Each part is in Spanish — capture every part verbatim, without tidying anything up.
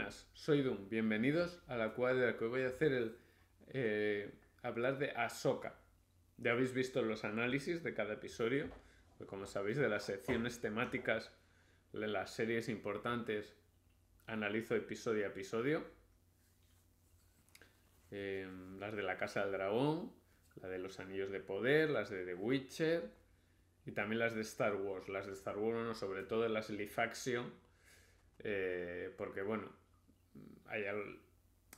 Buenas, soy Doom, bienvenidos a la cuadra que voy a hacer el eh, hablar de Ahsoka. Ya habéis visto los análisis de cada episodio, pues como sabéis, de las secciones temáticas de las series importantes analizo episodio a episodio. Eh, las de la Casa del Dragón, la de los Anillos de Poder, las de The Witcher y también las de Star Wars. Las de Star Wars, no, sobre todo las Lifaction, eh, porque bueno, hay al...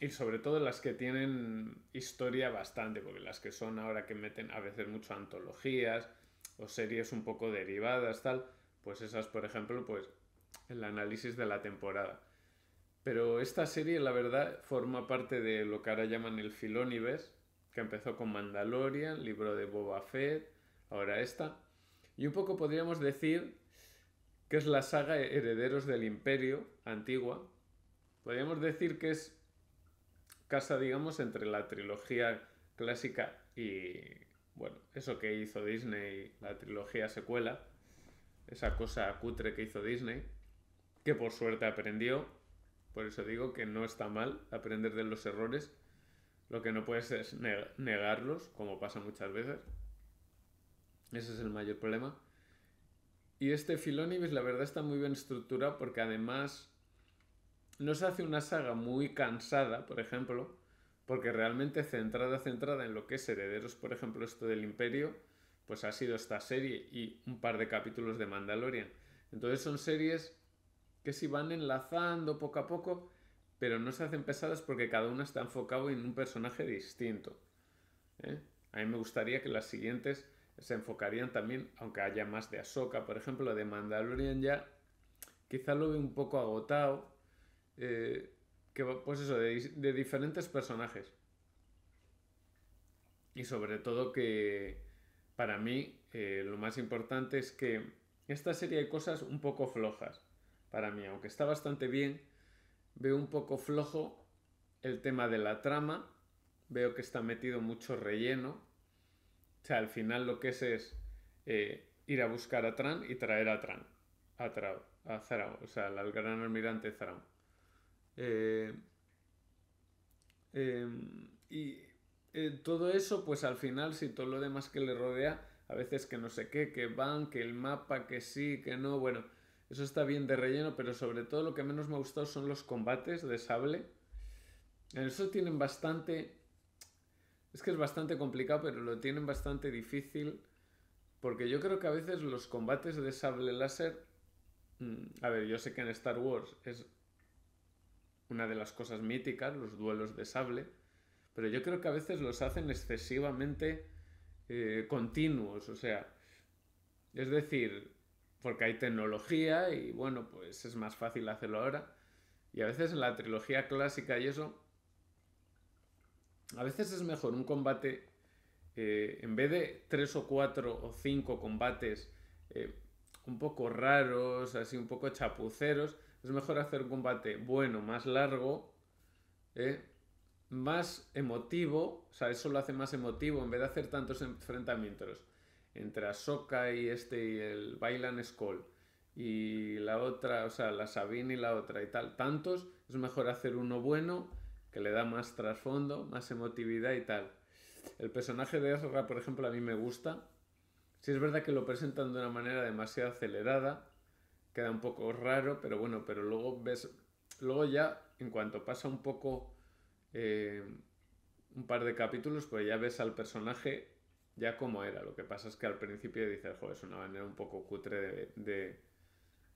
y sobre todo las que tienen historia bastante, porque las que son ahora que meten a veces mucho antologías o series un poco derivadas, tal, pues esas, por ejemplo, pues el análisis de la temporada. Pero esta serie, la verdad, forma parte de lo que ahora llaman el Filoniverse, que empezó con Mandalorian, Libro de Boba Fett, ahora esta. Y un poco podríamos decir que es la saga Herederos del Imperio antigua. Podríamos decir que es casa, digamos, entre la trilogía clásica y, bueno, eso que hizo Disney, la trilogía secuela, esa cosa cutre que hizo Disney, que por suerte aprendió. Por eso digo que no está mal aprender de los errores. Lo que no puedes es negarlos, como pasa muchas veces. Ese es el mayor problema. Y este Filoniverse, la verdad, está muy bien estructurado porque además no se hace una saga muy cansada, por ejemplo, porque realmente centrada, centrada en lo que es Herederos, por ejemplo, esto del Imperio, pues ha sido esta serie y un par de capítulos de Mandalorian. Entonces son series que se van enlazando poco a poco, pero no se hacen pesadas porque cada una está enfocado en un personaje distinto. ¿Eh? A mí me gustaría que las siguientes se enfocarían también, aunque haya más de Ahsoka, por ejemplo, de Mandalorian ya quizá lo ve un poco agotado, eh, que, pues eso, de, de diferentes personajes. Y sobre todo que para mí eh, lo más importante es que esta serie de cosas un poco flojas, para mí, aunque está bastante bien. Veo un poco flojo el tema de la trama, veo que está metido mucho relleno. O sea, al final lo que es es eh, ir a buscar a Tran y traer a Tran, a Traor, a Zarao, o sea, al gran almirante Thrawn. Eh, eh, y eh, todo eso, pues al final, si todo lo demás que le rodea, a veces que no sé qué, que van, que el mapa, que sí, que no, bueno... Eso está bien de relleno, pero sobre todo lo que menos me ha gustado son los combates de sable. En eso tienen bastante... Es que es bastante complicado, pero lo tienen bastante difícil. Porque yo creo que a veces los combates de sable láser... A ver, yo sé que en Star Wars es una de las cosas míticas, los duelos de sable. Pero yo creo que a veces los hacen excesivamente eh, continuos. O sea, es decir... Porque hay tecnología y, bueno, pues es más fácil hacerlo ahora. Y a veces en la trilogía clásica y eso... A veces es mejor un combate... Eh, en vez de tres o cuatro o cinco combates eh, un poco raros, así un poco chapuceros, es mejor hacer un combate bueno, más largo, eh, más emotivo. O sea, eso lo hace más emotivo en vez de hacer tantos enfrentamientos. Entre Ahsoka y este y el Baylan Skoll y la otra, o sea, la Sabine y la otra y tal, tantos, es mejor hacer uno bueno, que le da más trasfondo, más emotividad y tal. El personaje de Ezra, por ejemplo, a mí me gusta. Sí es verdad que lo presentan de una manera demasiado acelerada, queda un poco raro, pero bueno, pero luego ves, luego ya, en cuanto pasa un poco, eh, un par de capítulos, pues ya ves al personaje... Ya como era, lo que pasa es que al principio dices, joder, es una manera un poco cutre de, de,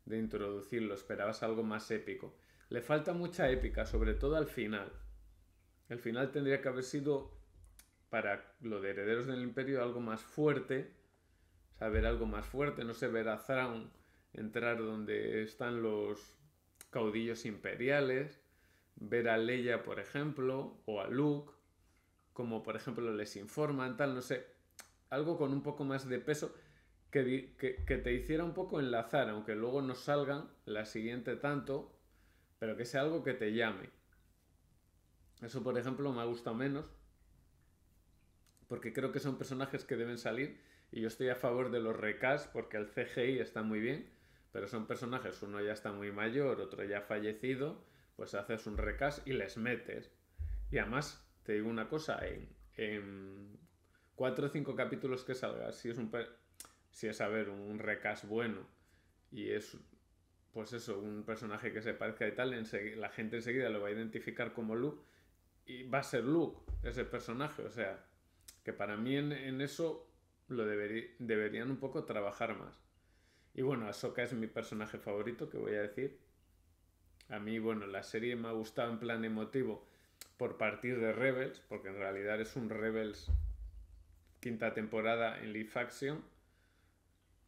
de introducirlo, esperabas algo más épico. Le falta mucha épica, sobre todo al final. El final tendría que haber sido, para lo de Herederos del Imperio, algo más fuerte, o sea, ver algo más fuerte, no sé, ver a Thrawn entrar donde están los caudillos imperiales, ver a Leia, por ejemplo, o a Luke, como por ejemplo les informan, tal, no sé... Algo con un poco más de peso que, que, que te hiciera un poco enlazar, aunque luego no salgan la siguiente tanto, pero que sea algo que te llame. Eso, por ejemplo, me ha gustado menos, porque creo que son personajes que deben salir, y yo estoy a favor de los recasts, porque el C G I está muy bien, pero son personajes, uno ya está muy mayor, otro ya ha fallecido, pues haces un recast y les metes. Y además, te digo una cosa, en, en cuatro o cinco capítulos que salga, si es un si es a ver, un recast bueno y es pues eso, un personaje que se parezca y tal, la gente enseguida lo va a identificar como Luke y va a ser Luke ese personaje, o sea, que para mí en, en eso lo deberí, deberían un poco trabajar más. Y bueno, Ahsoka es mi personaje favorito, que voy a decir. A mí, bueno, la serie me ha gustado en plan emotivo por partir de Rebels, porque en realidad es un Rebels quinta temporada en Lifaction.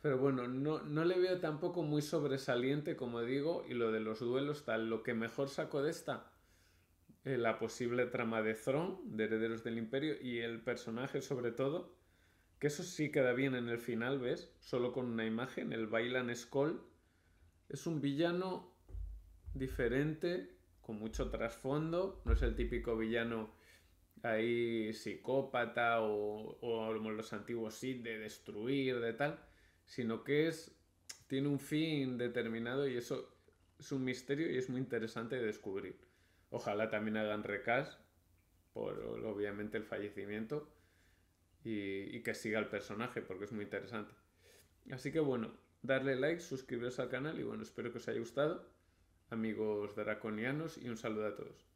Pero bueno, no, no le veo tampoco muy sobresaliente, como digo, y lo de los duelos tal. Lo que mejor saco de esta, eh, la posible trama de Thrawn, de Herederos del Imperio, y el personaje sobre todo, que eso sí queda bien en el final, ¿ves? Solo con una imagen, el Baylan Skoll. Es un villano diferente, con mucho trasfondo, no es el típico villano ahí psicópata o, o como los antiguos Sith de destruir, de tal, sino que es tiene un fin determinado y eso es un misterio y es muy interesante de descubrir. Ojalá también hagan recast por obviamente el fallecimiento y, y que siga el personaje porque es muy interesante. Así que bueno, darle like, suscribiros al canal y bueno, espero que os haya gustado. Amigos draconianos, y un saludo a todos.